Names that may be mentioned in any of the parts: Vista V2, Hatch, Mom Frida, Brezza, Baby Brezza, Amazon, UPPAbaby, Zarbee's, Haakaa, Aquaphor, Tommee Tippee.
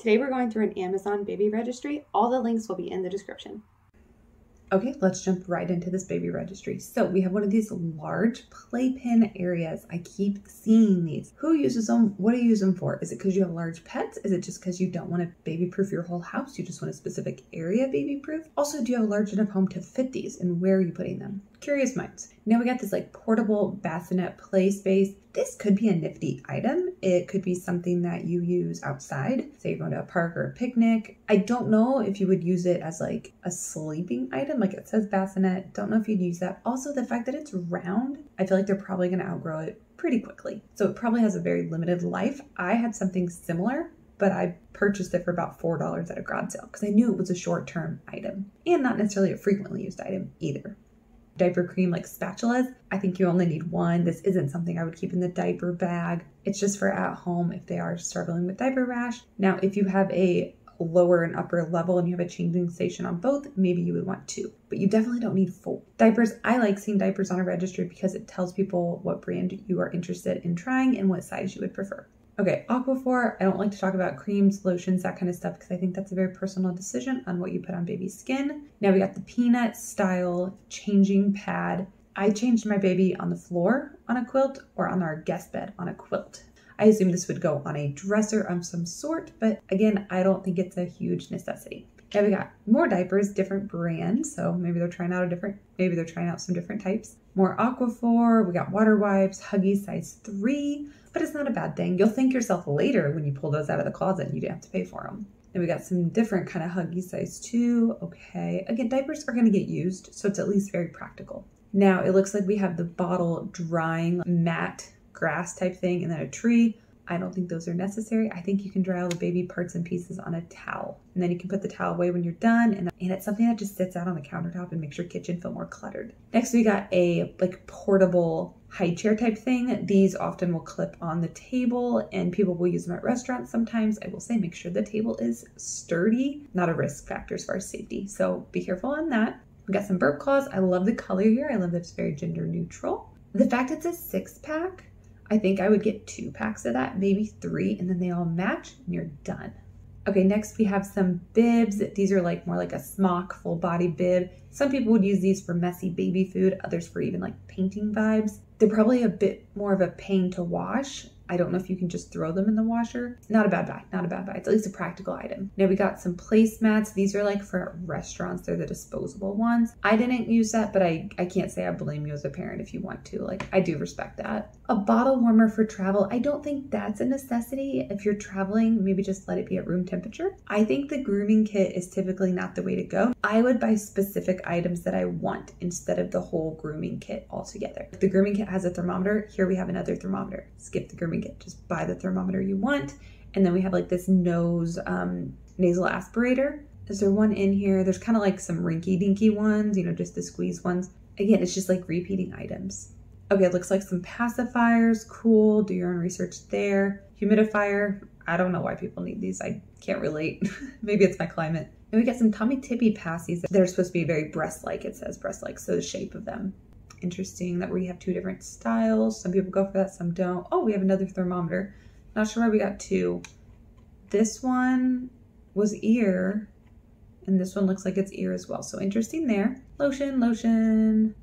Today we're going through an Amazon baby registry. All the links will be in the description. Okay, let's jump right into this baby registry. So we have one of these large playpen areas. I keep seeing these. Who uses them? What do you use them for? Is it because you have large pets? Is it just because you don't want to baby proof your whole house? You just want a specific area baby proof? Also, do you have a large enough home to fit these, and where are you putting them? Curious minds. Now we got this like portable bassinet play space. This could be a nifty item. It could be something that you use outside. Say you're going to a park or a picnic. I don't know if you would use it as like a sleeping item. Like it says bassinet. Don't know if you'd use that. Also, the fact that it's round, I feel like they're probably going to outgrow it pretty quickly. So it probably has a very limited life. I had something similar, but I purchased it for about $4 at a garage sale because I knew it was a short-term item and not necessarily a frequently used item either. Diaper cream like spatulas, I think you only need one. This isn't something I would keep in the diaper bag. It's just for at home if they are struggling with diaper rash. Now, if you have a lower and upper level and you have a changing station on both, maybe you would want two, but you definitely don't need four. Diapers, I like seeing diapers on a registry because it tells people what brand you are interested in trying and what size you would prefer. Okay, Aquaphor, I don't like to talk about creams, lotions, that kind of stuff, because I think that's a very personal decision on what you put on baby's skin. Now we got the peanut style changing pad. I changed my baby on the floor on a quilt or on our guest bed on a quilt. I assume this would go on a dresser of some sort, but again, I don't think it's a huge necessity. Now we got more diapers, different brands. So maybe they're trying out some different types. More Aquaphor, we got water wipes, Huggies size 3, but it's not a bad thing. You'll thank yourself later when you pull those out of the closet and you didn't have to pay for them. Then we got some different kind of Huggies size 2. Okay, again, diapers are gonna get used, so it's at least very practical. Now it looks like we have the bottle drying mat grass type thing and then a tree. I don't think those are necessary. I think you can dry all the baby parts and pieces on a towel. And then you can put the towel away when you're done. And it's something that just sits out on the countertop and makes your kitchen feel more cluttered. Next, we got a like portable high chair type thing. These often will clip on the table and people will use them at restaurants sometimes. I will say make sure the table is sturdy, not a risk factor as far as safety. So be careful on that. We got some burp cloths. I love the color here. I love that it's very gender neutral. The fact it's a 6-pack, I think I would get 2 packs of that, maybe 3, and then they all match and you're done. Okay, next we have some bibs. These are like more like a smock, full body bib. Some people would use these for messy baby food, others for even like painting vibes. They're probably a bit more of a pain to wash. I don't know if you can just throw them in the washer. Not a bad buy, not a bad buy. It's at least a practical item. Now we got some placemats. These are like for restaurants. They're the disposable ones. I didn't use that, but I can't say I blame you as a parent if you want to. Like, I do respect that. A bottle warmer for travel. I don't think that's a necessity. If you're traveling, maybe just let it be at room temperature. I think the grooming kit is typically not the way to go. I would buy specific items that I want instead of the whole grooming kit altogether. The grooming kit has a thermometer. Here we have another thermometer. Skip the grooming kit, just buy the thermometer you want. And then we have like this nose nasal aspirator. Is there one in here? There's kind of like some rinky dinky ones, you know, just the squeeze ones. Again, it's just like repeating items. Okay, it looks like some pacifiers. Cool, do your own research there. Humidifier, I don't know why people need these. I can't relate. Maybe it's my climate. And we got some Tommee Tippee passies that are supposed to be very breast-like. It says breast-like, so the shape of them. Interesting that we have 2 different styles. Some people go for that, some don't. Oh, we have another thermometer. Not sure why we got 2. This one was ear, and this one looks like it's ear as well. So interesting there. Lotion.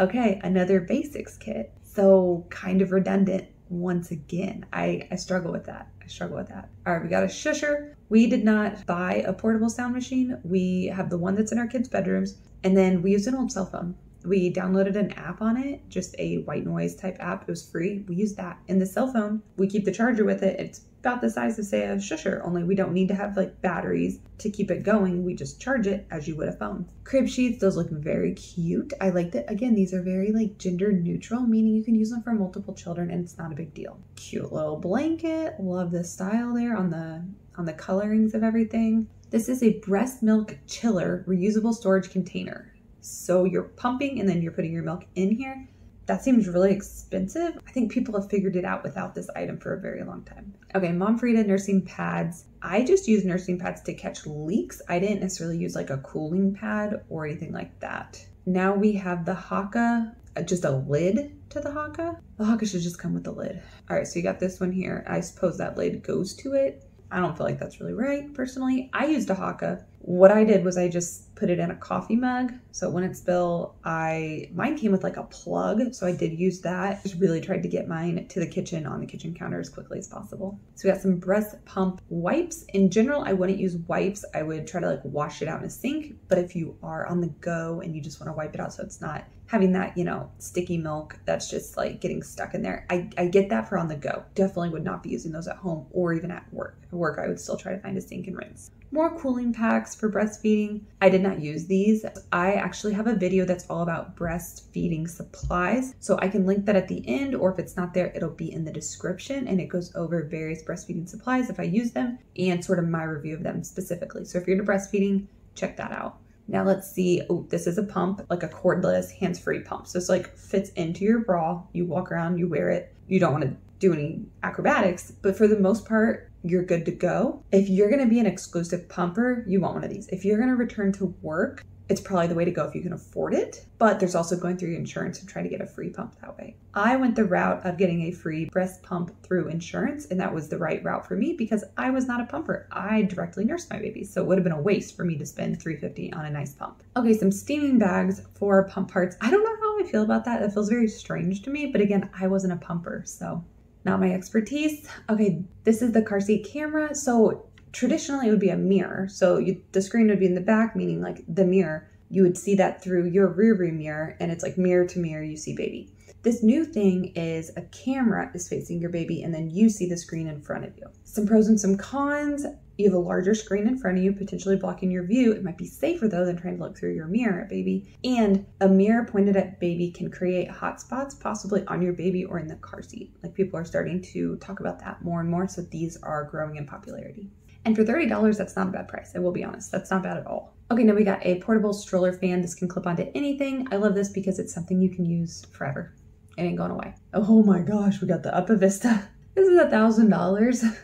Okay, another basics kit. So kind of redundant once again. I struggle with that. All right, we got a shusher. We did not buy a portable sound machine. We have the one that's in our kids' bedrooms, and then we used an old cell phone. We downloaded an app on it, just a white noise type app. It was free. We used that. And the cell phone, we keep the charger with it. It's about the size of, say, a shusher, only we don't need to have like batteries to keep it going. We just charge it as you would a phone. Crib sheets, those look very cute. I like that. Again, these are very like gender neutral, meaning you can use them for multiple children and it's not a big deal. Cute little blanket. Love the style there on the colorings of everything. This is a breast milk chiller reusable storage container. So you're pumping and then you're putting your milk in here. That seems really expensive. I think people have figured it out without this item for a very long time. Okay, Mom Frida nursing pads. I just use nursing pads to catch leaks. I didn't necessarily use like a cooling pad or anything like that. Now we have the Haakaa, just a lid to the Haakaa. The Haakaa should just come with a lid. All right, so you got this one here. I suppose that lid goes to it. I don't feel like that's really right, personally. I used a Haakaa. What I did was I just put it in a coffee mug so it wouldn't spill. Mine came with like a plug, so I did use that. Just really tried to get mine to the kitchen on the kitchen counter as quickly as possible. So we got some breast pump wipes. In general, I wouldn't use wipes. I would try to like wash it out in a sink, but if you are on the go and you just want to wipe it out so it's not having that, you know, sticky milk that's just like getting stuck in there. I get that for on the go. Definitely would not be using those at home or even at work. At work, I would still try to find a sink and rinse. More cooling packs for breastfeeding. I did not use these. I actually have a video that's all about breastfeeding supplies, so I can link that at the end, or if it's not there, it'll be in the description, and it goes over various breastfeeding supplies if I use them and sort of my review of them specifically. So if you're into breastfeeding, check that out. Now let's see, oh, this is a pump, like a cordless, hands-free pump. So it's like fits into your bra, you walk around, you wear it. You don't want to do any acrobatics, but for the most part, you're good to go. If you're going to be an exclusive pumper, you want one of these. If you're going to return to work, it's probably the way to go if you can afford it, but there's also going through your insurance and try to get a free pump that way. I went the route of getting a free breast pump through insurance, and that was the right route for me because I was not a pumper. I directly nursed my babies, so it would have been a waste for me to spend $350 on a nice pump. Okay, some steaming bags for pump parts. I don't know how I feel about that. That feels very strange to me, but again, I wasn't a pumper, so not my expertise. Okay, this is the car seat camera. So traditionally it would be a mirror. So the screen would be in the back, meaning like the mirror. You would see that through your rearview mirror, and it's like mirror to mirror, you see baby. This new thing is a camera is facing your baby and then you see the screen in front of you. Some pros and some cons. You have a larger screen in front of you, potentially blocking your view. It might be safer though than trying to look through your mirror at baby. And a mirror pointed at baby can create hot spots, possibly on your baby or in the car seat. Like people are starting to talk about that more and more. So these are growing in popularity. And for $30, that's not a bad price. I will be honest, that's not bad at all. Okay, now we got a portable stroller fan. This can clip onto anything. I love this because it's something you can use forever. It ain't going away. Oh my gosh, we got the UPPA Vista. This is $1,000.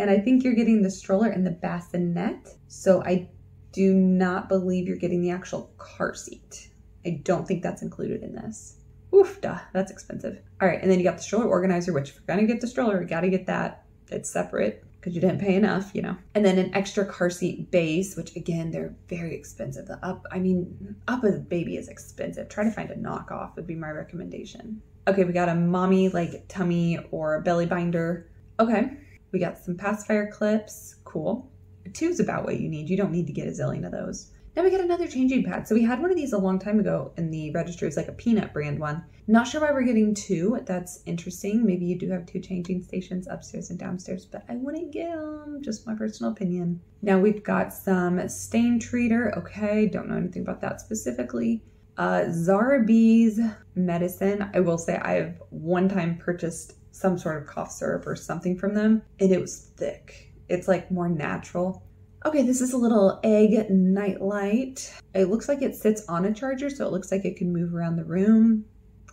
And I think you're getting the stroller and the bassinet. So I do not believe you're getting the actual car seat. I don't think that's included in this. Oof, duh, that's expensive. All right, and then you got the stroller organizer, which if you're gonna get the stroller, you gotta get that. It's separate because you didn't pay enough, you know. And then an extra car seat base, which again, they're very expensive. UPPAbaby is expensive. Try to find a knockoff would be my recommendation. Okay, we got a mommy like tummy or belly binder. Okay. We got some pacifier clips, cool. A two's about what you need. You don't need to get a zillion of those. Now we got another changing pad. So we had one of these a long time ago in the registry. It was like a peanut brand one. Not sure why we're getting two. That's interesting. Maybe you do have two changing stations upstairs and downstairs, but I wouldn't get them. Just my personal opinion. Now we've got some stain treater. Okay, don't know anything about that specifically. Zarbee's medicine. I will say I've one time purchased some sort of cough syrup or something from them, and it was thick. It's like more natural. Okay, this is a little egg nightlight. It looks like it sits on a charger, so it looks like it can move around the room.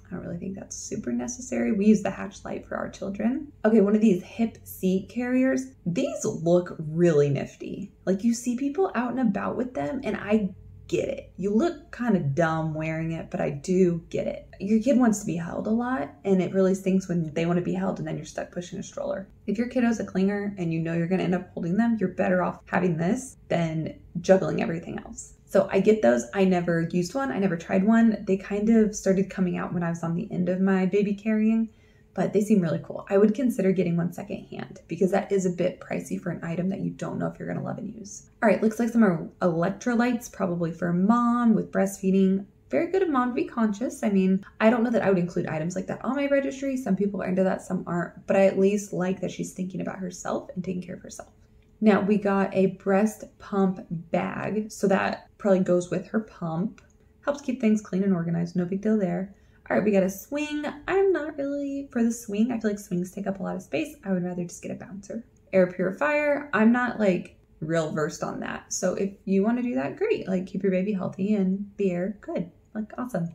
I don't really think that's super necessary. We use the Hatch light for our children. Okay, one of these hip seat carriers. These look really nifty. Like you see people out and about with them, and I get it. You look kind of dumb wearing it, but I do get it. Your kid wants to be held a lot, and it really stinks when they want to be held and then you're stuck pushing a stroller. If your kiddo's a clinger and you know you're going to end up holding them, you're better off having this than juggling everything else. So I get those. I never used one. I never tried one. They kind of started coming out when I was on the end of my baby carrying, but they seem really cool. I would consider getting one secondhand because that is a bit pricey for an item that you don't know if you're gonna love and use. All right, looks like some are electrolytes, probably for mom with breastfeeding. Very good of mom to be conscious. I mean, I don't know that I would include items like that on my registry. Some people are into that, some aren't, but I at least like that she's thinking about herself and taking care of herself. Now we got a breast pump bag. So that probably goes with her pump. Helps keep things clean and organized, no big deal there. All right, we got a swing. I'm not really for the swing. I feel like swings take up a lot of space. I would rather just get a bouncer. Air purifier. I'm not like real versed on that. So if you want to do that, great. Like keep your baby healthy and the air good. Like awesome.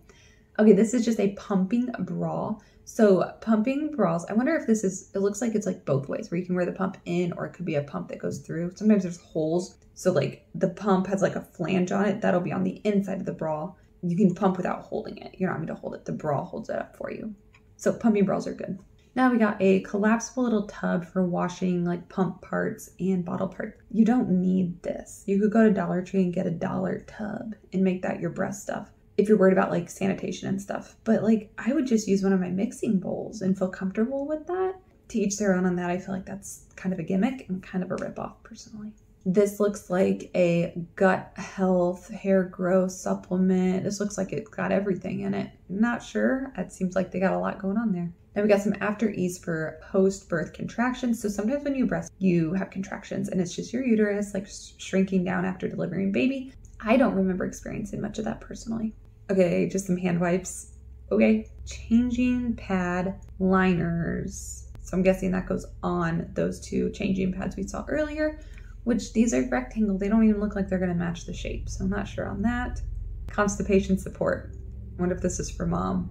Okay, this is just a pumping bra. So pumping bras, I wonder if this is, it looks like it's like both ways where you can wear the pump in or it could be a pump that goes through. Sometimes there's holes. So like the pump has like a flange on it. That'll be on the inside of the bra. You can pump without holding it. You're not going to hold it. The bra holds it up for you. So pumping bras are good. Now we got a collapsible little tub for washing like pump parts and bottle parts. You don't need this. You could go to Dollar Tree and get a dollar tub and make that your Brezza stuff if you're worried about like sanitation and stuff. But like I would just use one of my mixing bowls and feel comfortable with that. To each their own on that. I feel like that's kind of a gimmick and kind of a ripoff personally. This looks like a gut health, hair growth supplement. This looks like it's got everything in it. Not sure. It seems like they got a lot going on there. Now we got some after ease for post-birth contractions. So sometimes when you breastfeed, you have contractions and it's just your uterus like shrinking down after delivering baby. I don't remember experiencing much of that personally. Okay, just some hand wipes. Okay, changing pad liners. So I'm guessing that goes on those two changing pads we saw earlier. Which these are rectangle, they don't even look like they're gonna match the shape, so I'm not sure on that. Constipation support. I wonder if this is for mom.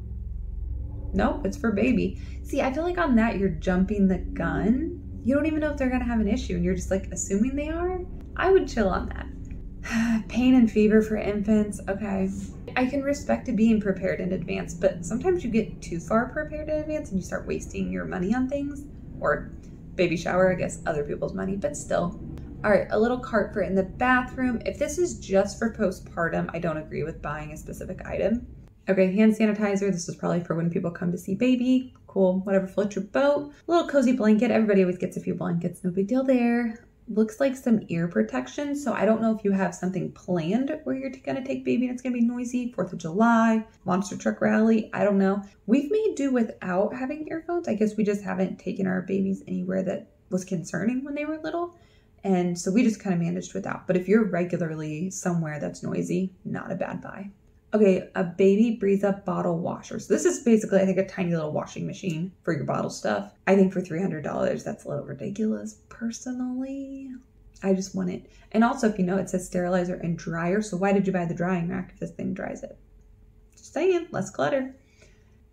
Nope, it's for baby. See, I feel like on that you're jumping the gun. You don't even know if they're gonna have an issue and you're just like assuming they are. I would chill on that. Pain and fever for infants, okay. I can respect being prepared in advance, but sometimes you get too far prepared in advance and you start wasting your money on things, or baby shower, I guess other people's money, but still. All right, a little cart for in the bathroom. If this is just for postpartum, I don't agree with buying a specific item. Okay, hand sanitizer. This is probably for when people come to see baby. Cool, whatever, float your boat. A little cozy blanket. Everybody always gets a few blankets. No big deal there. Looks like some ear protection. So I don't know if you have something planned where you're gonna take baby and it's gonna be noisy. 4th of July, monster truck rally. I don't know. We've made do without having earphones. I guess we just haven't taken our babies anywhere that was concerning when they were little. And so we just kind of managed without. But if you're regularly somewhere that's noisy, not a bad buy. Okay, a baby Brezza bottle washer. So this is basically, I think, a tiny little washing machine for your bottle stuff. I think for $300, that's a little ridiculous. Personally, I just want it. And also, if you know, it says sterilizer and dryer. So why did you buy the drying rack if this thing dries it? Just saying, less clutter.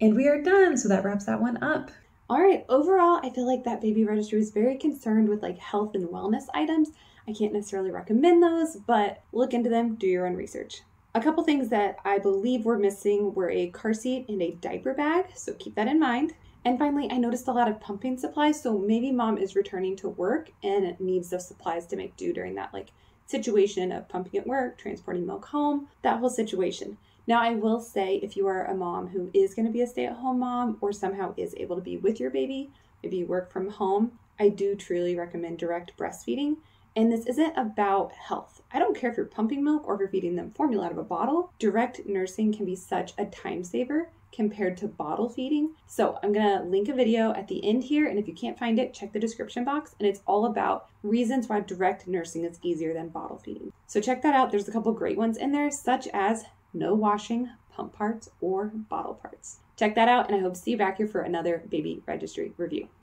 And we are done. So that wraps that one up. All right, overall, I feel like that baby registry was very concerned with like health and wellness items. I can't necessarily recommend those, but look into them, do your own research. A couple things that I believe were missing were a car seat and a diaper bag, so keep that in mind. And finally, I noticed a lot of pumping supplies, so maybe mom is returning to work and needs those supplies to make do during that like situation of pumping at work, transporting milk home, that whole situation. Now, I will say if you are a mom who is going to be a stay-at-home mom or somehow is able to be with your baby, maybe you work from home, I do truly recommend direct breastfeeding. And this isn't about health. I don't care if you're pumping milk or if you're feeding them formula out of a bottle. Direct nursing can be such a time saver compared to bottle feeding. So I'm going to link a video at the end here. And if you can't find it, check the description box. And it's all about reasons why direct nursing is easier than bottle feeding. So check that out. There's a couple great ones in there, such as no washing, pump parts, or bottle parts. Check that out, and I hope to see you back here for another baby registry review.